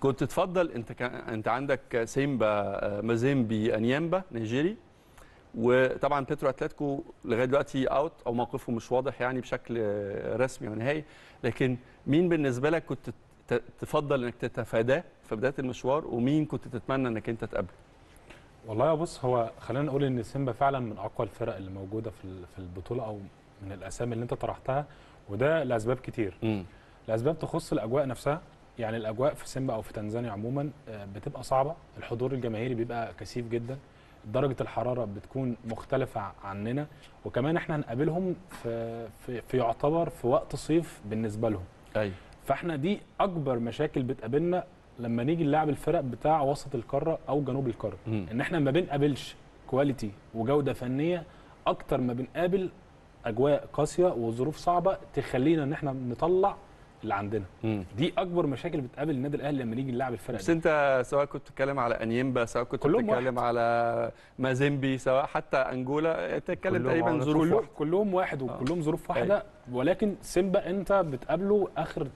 كنت تفضل انت عندك سيمبا مازيمبي نيامبا نيجيري، وطبعا بيترو اتلتيكو لغايه دلوقتي اوت او موقفه مش واضح يعني بشكل رسمي ونهائي، لكن مين بالنسبه لك كنت تفضل انك تتفاداه في بدايه المشوار ومين كنت تتمنى انك انت تقابله؟ والله يا بص، هو خلينا نقول ان سيمبا فعلا من اقوى الفرق اللي موجوده في البطوله او من الاسامي اللي انت طرحتها، وده لاسباب كتير. الاسباب تخص الاجواء نفسها، يعني الاجواء في سيمبا او في تنزانيا عموما بتبقى صعبه، الحضور الجماهيري بيبقى كثيف جدا، درجه الحراره بتكون مختلفه عننا، وكمان احنا هنقابلهم في يعتبر في وقت صيف بالنسبه لهم. ايوه، فاحنا دي اكبر مشاكل بتقابلنا لما نيجي نلعب الفرق بتاع وسط القاره او جنوب القاره، ان احنا ما بنقابلش كواليتي وجوده فنيه اكتر ما بنقابل اجواء قاسيه وظروف صعبه تخلينا ان احنا نطلع اللي عندنا. دي اكبر مشاكل بتقابل النادي الاهلي لما نيجي نلعب الفرق. بس انت سواء كنت بتتكلم على انيمبا، سواء كنت بتتكلم على مازيمبي، سواء حتى انجولا، بتتكلم تقريبا ظروف واحده، كلهم واحد وكلهم ظروف واحده. ولكن سيمبا انت بتقابله اخر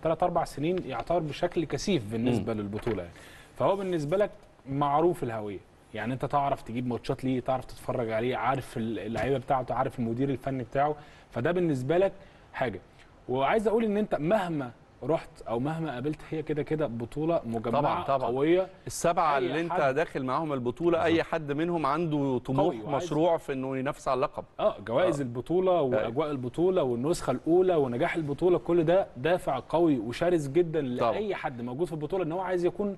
3-4 سنين يعتبر بشكل كثيف بالنسبه للبطوله يعني. فهو بالنسبه لك معروف الهويه، يعني انت تعرف تجيب ماتشات ليه، تعرف تتفرج عليه، عارف اللعيبه بتاعته، عارف المدير الفني بتاعه، فده بالنسبه لك حاجه. وعايز اقول ان انت مهما رحت او مهما قابلت هي كده كده بطوله مجمعه طبعاً قويه. السبعه اللي انت داخل معاهم البطوله اي حد منهم عنده طموح مشروع في انه ينافس على اللقب. جوائز البطوله واجواء البطوله والنسخه الاولى ونجاح البطوله، كل ده دافع قوي وشرس جدا لاي حد موجود في البطوله ان هو عايز يكون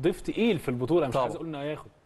ضيف تقيل في البطوله. مش عايز اقول انه هياخد